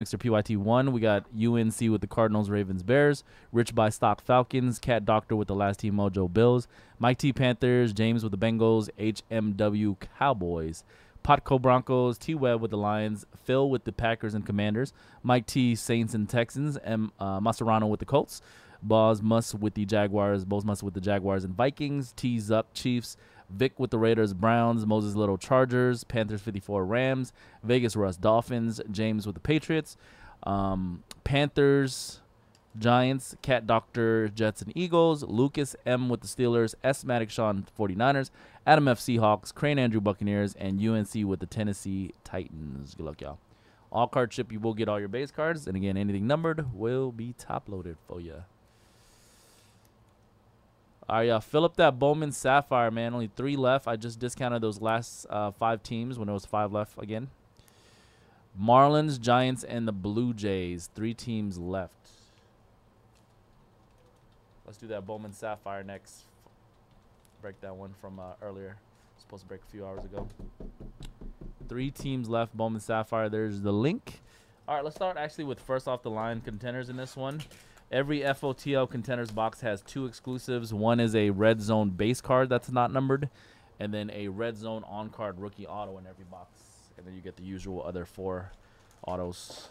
Next to PYT1, we got UNC with the Cardinals, Ravens, Bears. Rich by Stock Falcons. Cat Doctor with the Last Team Mojo Bills. Mike T Panthers. James with the Bengals. HMW Cowboys. Potco Broncos. T Webb with the Lions. Phil with the Packers and Commanders. Mike T Saints and Texans. Masserano with the Colts. Boz Muss with the Jaguars and Vikings. T Zuck Chiefs. Vic with the Raiders, Browns. Moses Little, Chargers. Panthers 54, Rams. Vegas Russ, Dolphins. James with the Patriots. Panthers, Giants. Cat Doctor, Jets and Eagles. Lucas M with the Steelers. S-Matic Sean, 49ers. Adam F. Seahawks. Crane Andrew, Buccaneers. And UNC with the Tennessee Titans. Good luck, y'all. All card ship, you will get all your base cards. And again, anything numbered will be top-loaded for you. All right, y'all, fill up that Bowman Sapphire, man. Only 3 left. I just discounted those last 5 teams when there was 5 left again. Marlins, Giants, and the Blue Jays. 3 teams left. Let's do that Bowman Sapphire next. Break that one from earlier. Supposed to break a few hours ago. 3 teams left, Bowman Sapphire. There's the link. All right, let's start actually with first off the line contenders in this one. Every FOTL Contenders box has 2 exclusives. One is a Red Zone base card that's not numbered, and then a Red Zone on-card rookie auto in every box. And then you get the usual other 4 autos.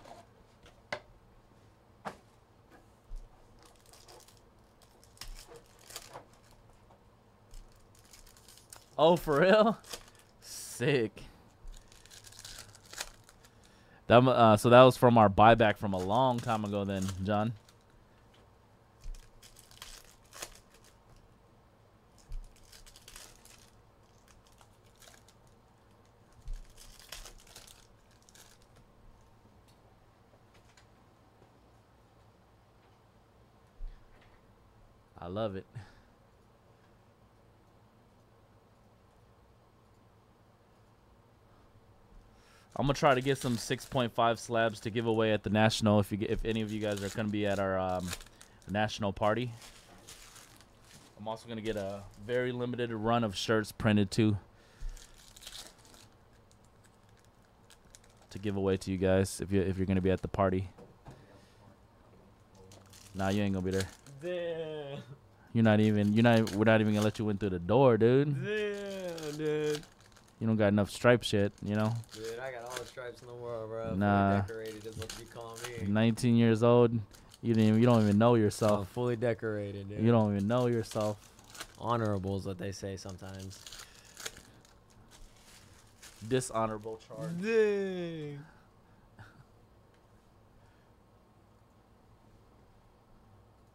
Oh, for real? Sick. That, so that was from our buyback from a long time ago then, John. I love it. I'm gonna try to get some 6.5 slabs to give away at the national. If you get, if any of you guys are gonna be at our national party, I'm also gonna get a very limited run of shirts printed too to give away to you guys if you're gonna be at the party. Nah, you ain't gonna be there. Damn. We're not even gonna let you in through the door, dude. Damn, dude. You don't got enough stripes yet, you know. Dude, I got all the stripes in the world, bro. Nah. Fully decorated is what you call me. 19 years old, you don't even know yourself. I'm fully decorated, dude. You don't even know yourself. Honorable is what they say sometimes. Dishonorable charge. Dang.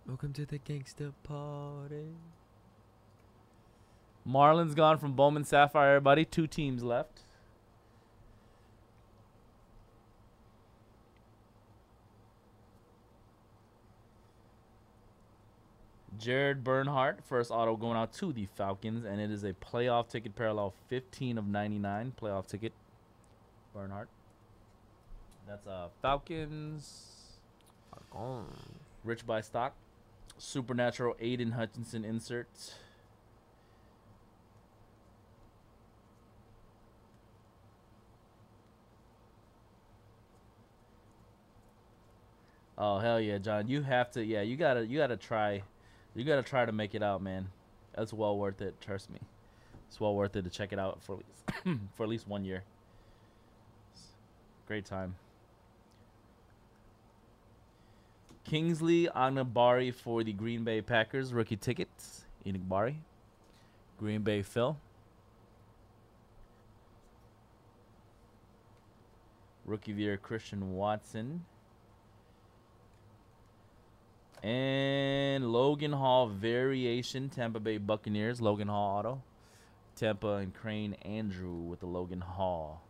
Welcome to the gangsta party. Marlins gone from Bowman Sapphire, everybody. 2 teams left. Jared Bernhardt, first auto going out to the Falcons, and it is a playoff ticket parallel 15/99 playoff ticket. Bernhardt. That's Falcons. Rich by Stock. Supernatural Aiden Hutchinson inserts. Oh hell yeah, John! You have to, yeah. You gotta try to make it out, man. That's well worth it. Trust me, it's well worth it to check it out for at least, for at least 1 year. Great time. Kingsley Agnabari for the Green Bay Packers. Rookie tickets. Agnabari. Green Bay Phil. Rookie of the year Christian Watson. And Logan Hall variation. Tampa Bay Buccaneers. Logan Hall auto. Tampa and Crane Andrew with the Logan Hall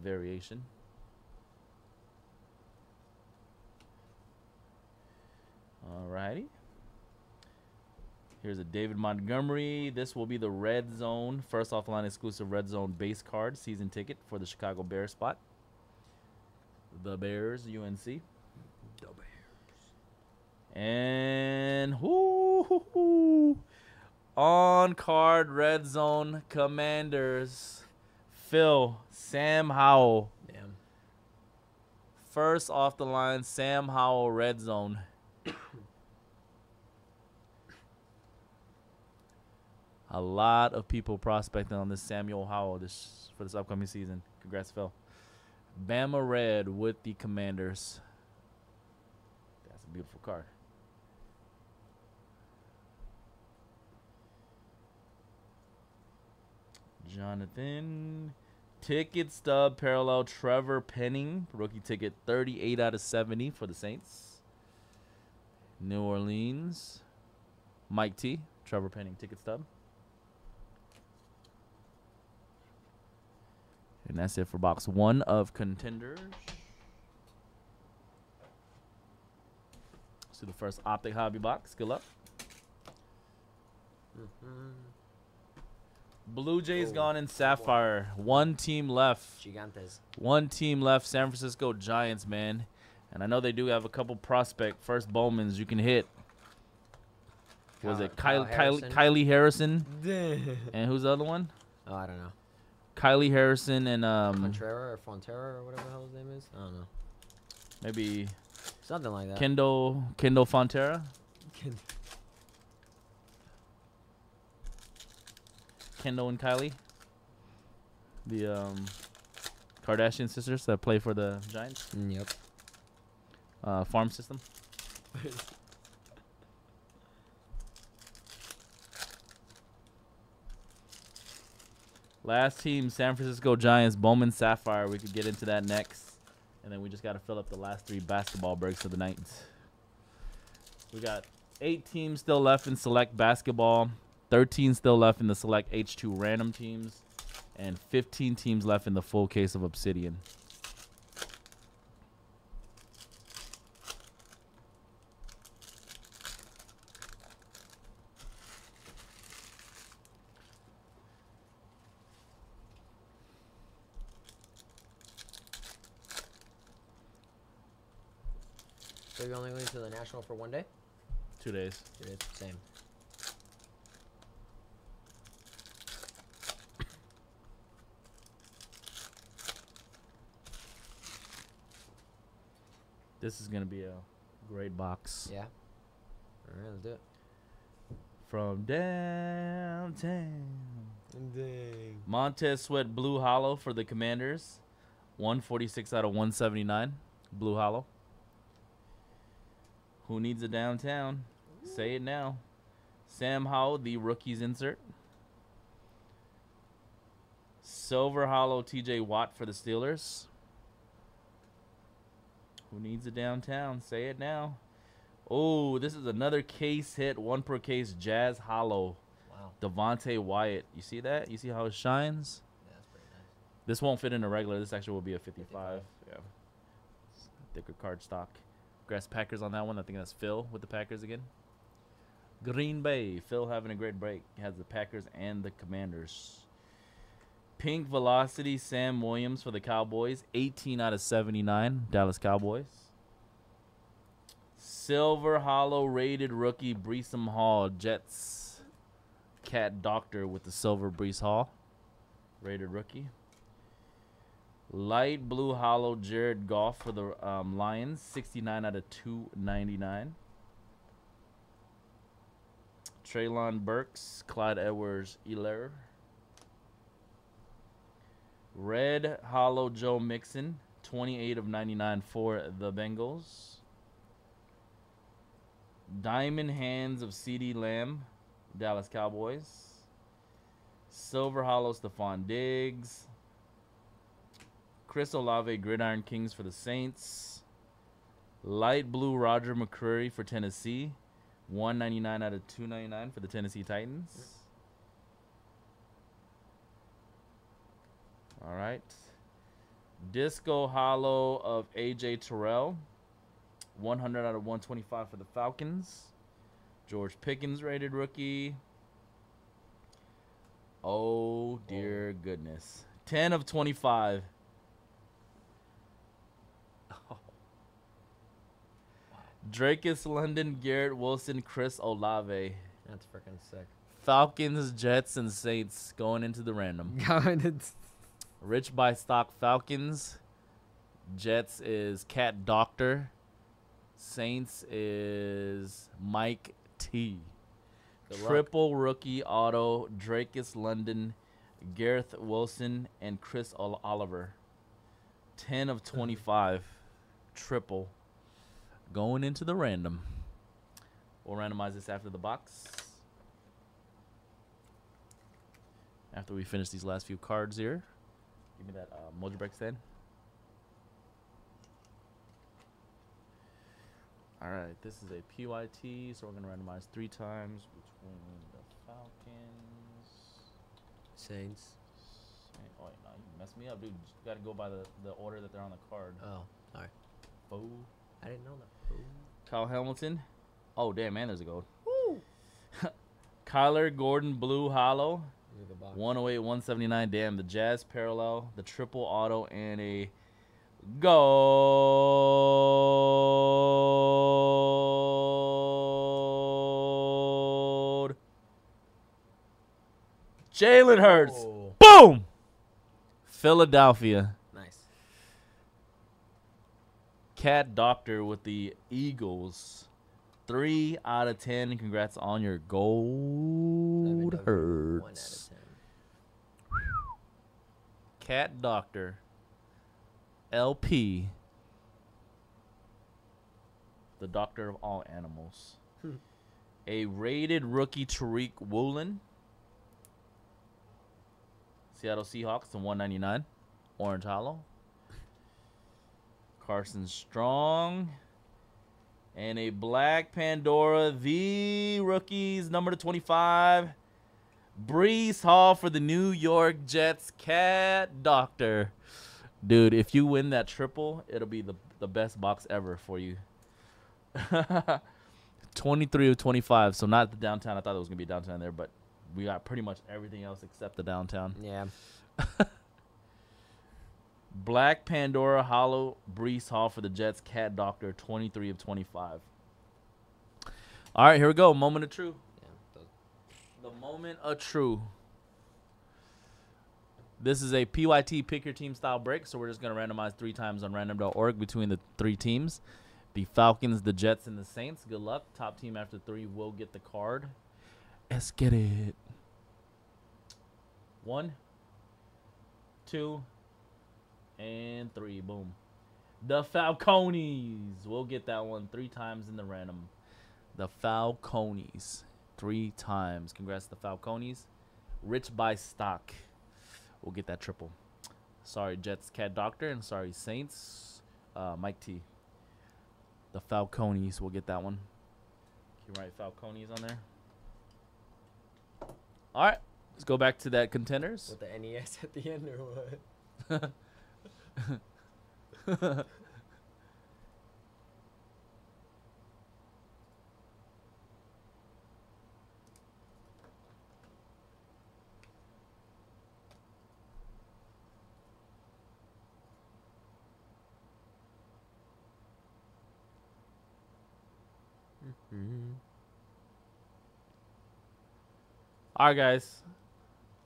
variation. Alrighty. Here's a David Montgomery. This will be the Red Zone. First off line exclusive Red Zone base card. Season ticket for the Chicago Bears spot. The Bears, UNC. The Bears. And on card Red Zone Commanders. Phil, Sam Howell. Damn. first off the line, Sam Howell, red zone. A lot of people prospecting on this Samuel Howell for this upcoming season. Congrats, Phil. Bama red with the Commanders. That's a beautiful card. Jonathan. Ticket stub parallel Trevor Penning. Rookie ticket 38 out of 70 for the Saints. New Orleans. Mike T. Trevor Penning ticket stub. And that's it for box one of Contenders. Let's do the first Optic Hobby box. Good luck. Blue Jays gone in Sapphire. One team left. Gigantes. One team left. San Francisco Giants, man. And I know they do have a couple prospect first Bowmans you can hit. Was it Kylie Harrison? And who's the other one? Oh, I don't know. Kylie Harrison and Contreras or Fonterra or whatever the hell his name is. I don't know. Maybe something like that. Kendall Fonterra. Kendall and Kylie, the Kardashian sisters that play for the Giants. Yep. Farm system. Last team, San Francisco Giants, Bowman Sapphire. We could get into that next. And then we just got to fill up the last three basketball breaks of the night. We got 8 teams still left in Select Basketball. 13 still left in the Select H2 random teams, and 15 teams left in the full case of Obsidian. So you're only going to the National for one day? 2 days. 2 days, same. This is going to be a great box. Yeah. All right, let's do it. From downtown. Dang. Montez Sweat Blue Hollow for the Commanders. 146 out of 179. Blue Hollow. Who needs a downtown? Ooh. Say it now. Sam Howell, the rookies insert. Silver Hollow TJ Watt for the Steelers. Who needs a downtown? Say it now. Oh, this is another case hit. One per case. Jazz Hollow. Wow. Devontae Wyatt. You see that? You see how it shines? Yeah, that's pretty nice. This won't fit in a regular. This actually will be a 55. Yeah. Thicker card stock. Grass Packers on that one. I think that's Phil with the Packers again. Green Bay. Phil having a great break. He has the Packers and the Commanders. Pink Velocity, Sam Williams for the Cowboys. 18 out of 79, Dallas Cowboys. Silver Hollow rated rookie, Breesum Hall, Jets. Cat Doctor with the silver Brees Hall, rated rookie. Light Blue Hollow, Jared Goff for the Lions. 69 out of 299. Treylon Burks, Clyde Edwards-Helaire. Red Hollow Joe Mixon, 28 of 99 for the Bengals. Diamond Hands of CeeDee Lamb, Dallas Cowboys. Silver Hollow Stephon Diggs. Chris Olave Gridiron Kings for the Saints. Light Blue Roger McCreary for Tennessee, 199 out of 299 for the Tennessee Titans. All right. Disco Hollow of A.J. Terrell. 100 out of 125 for the Falcons. George Pickens rated rookie. Oh, dear goodness. 10 of 25. Oh. Drakus London, Garrett Wilson, Chris Olave. That's freaking sick. Falcons, Jets, and Saints going into the random. Rich by stock Falcons, Jets is Cat Doctor. Saints is Mike T. Triple rookie auto, Drakus London, Gareth Wilson, and Chris Oliver. 10 of 25. Triple. Going into the random. We'll randomize this after the box. After we finish these last few cards here. Give me that Mojo Break stand. All right, this is a PYT, so we're going to randomize 3 times between the Falcons. Saints. Oh, wait, no, you messed me up, dude. You got to go by the order that they're on the card. Oh, all right. Foe. I didn't know that. Foe. Kyle Hamilton. Oh, damn, man, there's a gold. Woo! Kyler Gordon Blue Hollow. 108, 179. Damn, the Jazz Parallel, the Triple Auto, and a gold. Jalen Hurts. Oh. Boom. Philadelphia. Nice. Cat Doctor with the Eagles. 3 out of 10. Congrats on your gold Hurts. 1 out of 10. Cat Doctor. LP, the doctor of all animals. A rated rookie, Tariq Woolen. Seattle Seahawks, the 199. Orange Hollow. Carson Strong. And a Black Pandora, the rookies, number to 25. Breece Hall for the New York Jets, Cat Doctor. Dude, if you win that triple, it'll be the best box ever for you. 23 of 25, so not the downtown. I thought it was going to be downtown there, but we got pretty much everything else except the downtown. Yeah. Black Pandora Hollow, Breece Hall for the Jets, Cat Doctor, 23 of 25. All right, here we go. Moment of true. Yeah, the moment of true. This is a PYT pick your team style break, so we're just going to randomize 3 times on random.org between the 3 teams. The Falcons, the Jets, and the Saints. Good luck. Top team after 3 will get the card. Let's get it. 1, 2, and 3. Boom. The Falcones. We'll get that one 3 times in the random. The Falcones. 3 times. Congrats to the Falcones. Rich by stock. We'll get that triple. Sorry, Jets, Cat Doctor, and sorry, Saints, Mike T. The Falcones, we'll get that one. Can you write Falcones on there? All right, let's go back to that Contenders. With the NES at the end or what? All right, guys.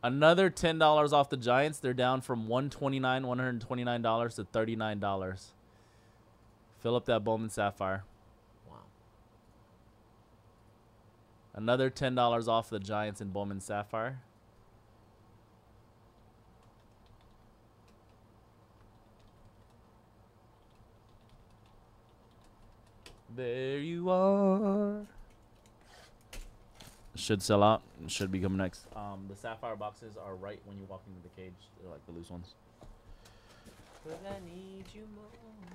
Another $10 off the Giants. They're down from $129 to $39. Fill up that Bowman Sapphire. Wow. Another $10 off the Giants in Bowman Sapphire. There you are. Should sell out. Should be coming next. The sapphire boxes are right when you walk into the cage. They're like the loose ones. 'Cause I need you more.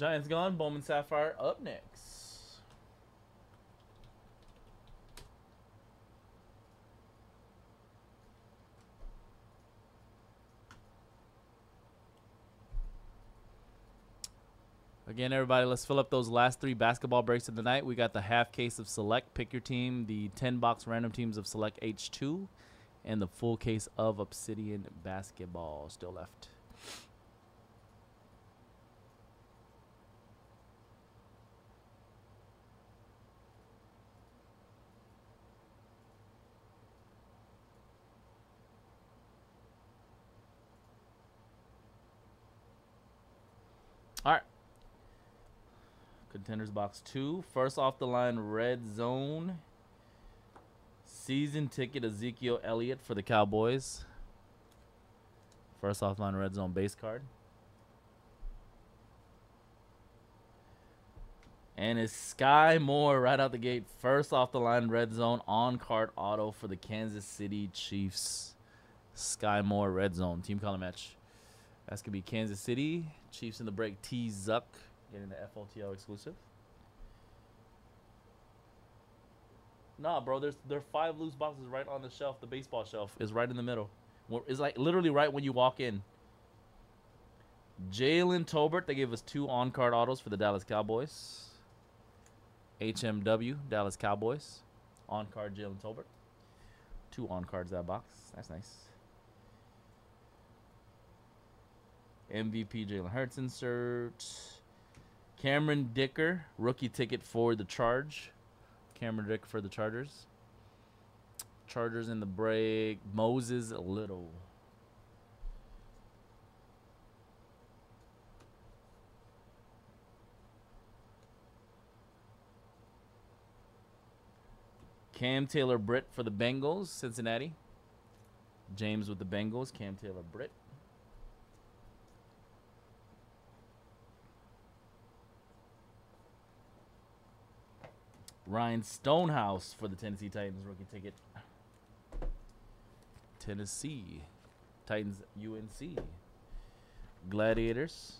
Giants gone. Bowman Sapphire up next. Again, everybody, let's fill up those last three basketball breaks of the night. We got the half case of Select, pick your team, the 10-box random teams of Select H2, and the full case of Obsidian basketball still left. All right. Contenders box 2. First off the line, Red Zone. Season ticket, Ezekiel Elliott for the Cowboys. First off the line, Red Zone base card. And it's Sky Moore right out the gate. First off the line, Red Zone on card auto for the Kansas City Chiefs. Sky Moore, Red Zone. Team color match. That's going to be Kansas City. Chiefs in the break. T. Zuck. Getting the FOTL exclusive. Nah, bro, there are 5 loose boxes right on the shelf. The baseball shelf is right in the middle. It's like literally right when you walk in. Jalen Tolbert, they gave us 2 on-card autos for the Dallas Cowboys. HMW, Dallas Cowboys. On-card Jalen Tolbert. 2 on-cards that box. That's nice. MVP Jalen Hurts insert. Cameron Dicker, rookie ticket for the Charge. Cameron Dicker for the Chargers. Chargers in the break. Moses Little. Cam Taylor-Britt for the Bengals, Cincinnati. James with the Bengals, Cam Taylor-Britt. Ryan Stonehouse for the Tennessee Titans, rookie ticket. Tennessee Titans, UNC. Gladiators.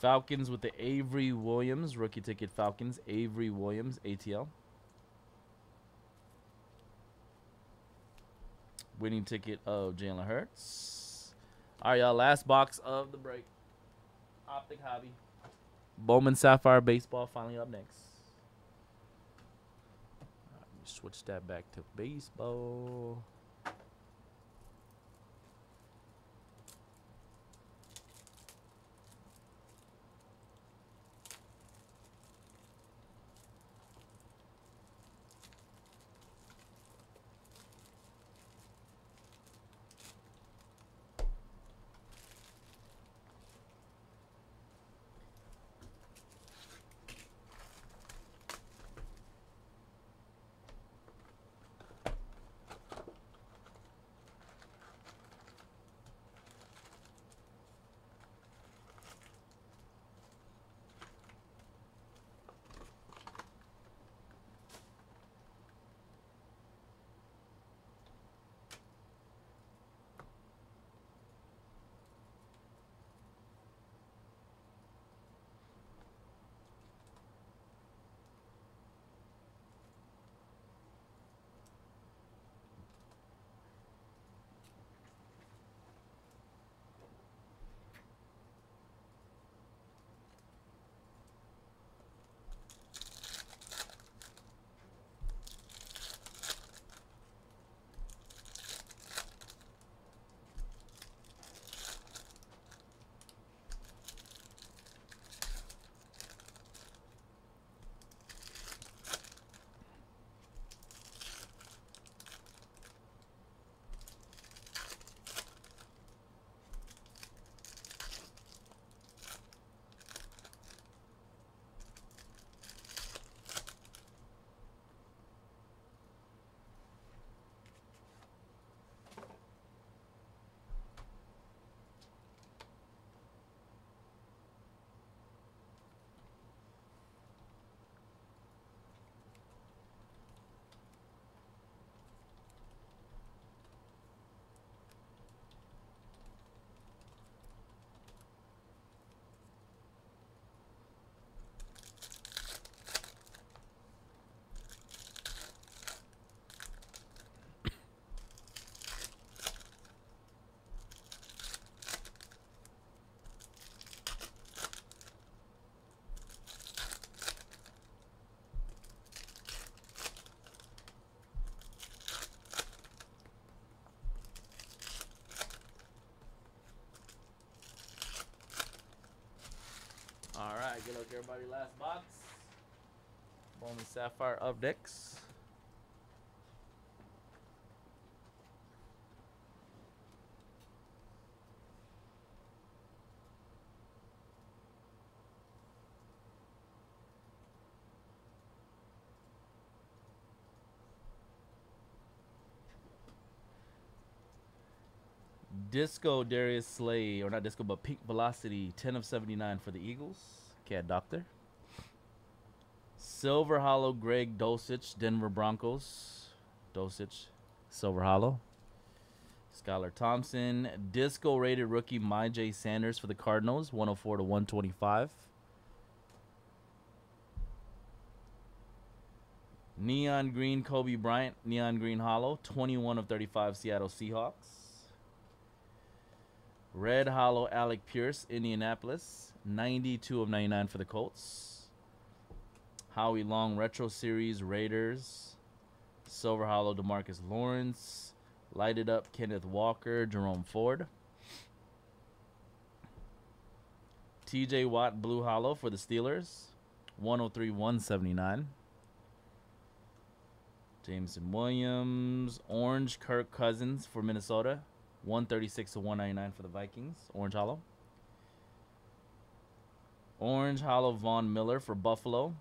Falcons with the Avery Williams, rookie ticket Falcons, Avery Williams, ATL. Winning ticket of Jalen Hurts. All right, y'all. Last box of the break. Optic Hobby. Bowman Sapphire baseball finally up next. All right, let me switch that back to baseball. Alright, good luck everybody. Last box. Bowman Sapphire up next. Disco Darius Slay, or not Disco, but Peak Velocity, 10 of 79 for the Eagles. Cat Doctor. Silver Hollow, Greg Dulcich, Denver Broncos. Dulcich, Silver Hollow. Skylar Thompson. Disco rated rookie, Myjay Sanders for the Cardinals, 104 to 125. Neon Green, Kobe Bryant, Neon Green Hollow, 21 of 35, Seattle Seahawks. Red Hollow, Alec Pierce, Indianapolis, 92 of 99 for the Colts. Howie Long, Retro Series, Raiders. Silver Hollow, DeMarcus Lawrence. Lighted Up, Kenneth Walker, Jerome Ford. TJ Watt, Blue Hollow for the Steelers, 103-179. Jameson Williams, Orange, Kirk Cousins for Minnesota, 136 to 199 for the Vikings. Orange Hollow. Orange Hollow, Von Miller for Buffalo,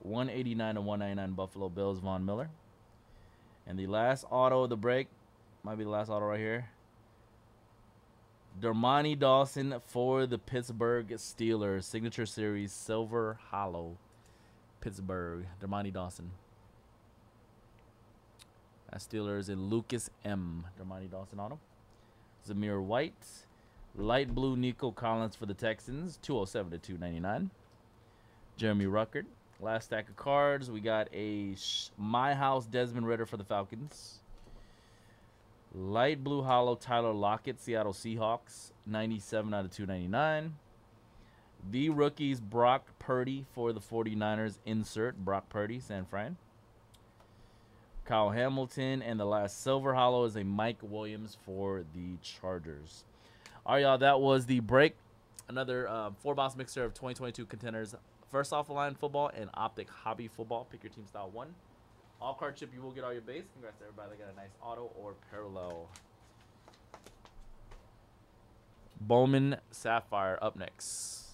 189 to 199 Buffalo Bills, Von Miller. And the last auto of the break, might be the last auto right here. Dermani Dawson for the Pittsburgh Steelers. Signature Series, Silver Hollow, Pittsburgh. Dermani Dawson. Steelers in Lucas M. Dermani Dawson auto. Zamir White. Light blue, Nico Collins for the Texans, 207 to 299. Jeremy Ruckert. Last stack of cards. We got a My House Desmond Ritter for the Falcons. Light blue hollow, Tyler Lockett, Seattle Seahawks, 97 out of 299. The rookies, Brock Purdy for the 49ers. Insert Brock Purdy, San Fran. Kyle Hamilton, and the last Silver Hollow is a Mike Williams for the Chargers. All right, y'all, that was the break. Another four-box mixer of 2022 Contenders. First Offline Football and Optic Hobby Football. Pick your team style one. All card chip, you will get all your base. Congrats to everybody that got a nice auto or parallel. Bowman Sapphire up next.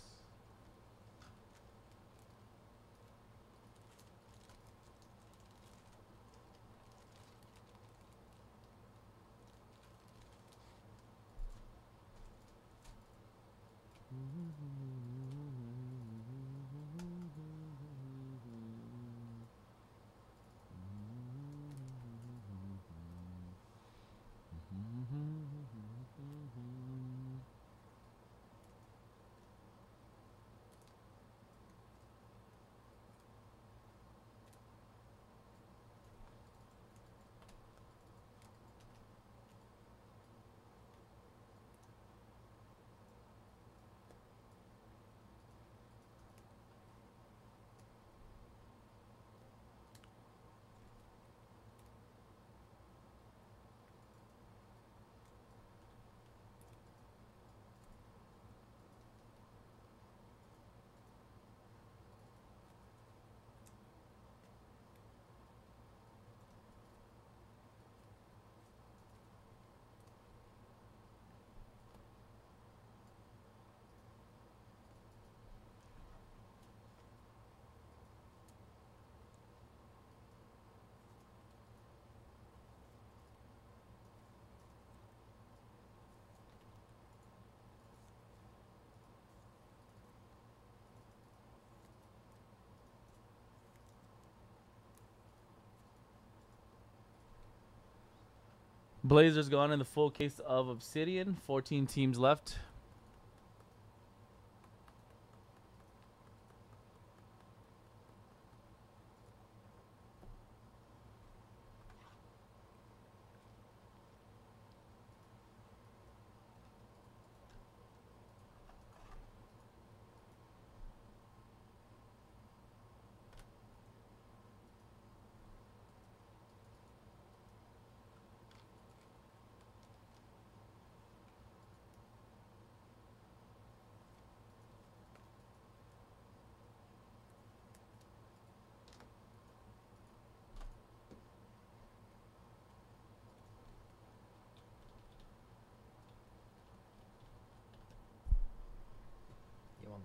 Blazers gone in the full case of Obsidian. 14 teams left.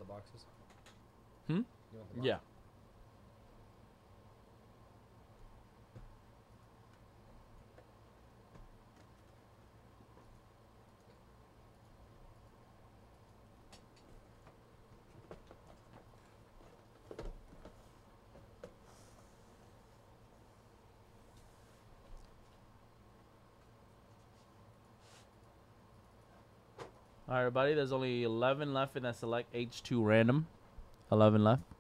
boxes? Hmm? You want the box? Yeah. All right, everybody, there's only 11 left in that select H2 random. 11 left.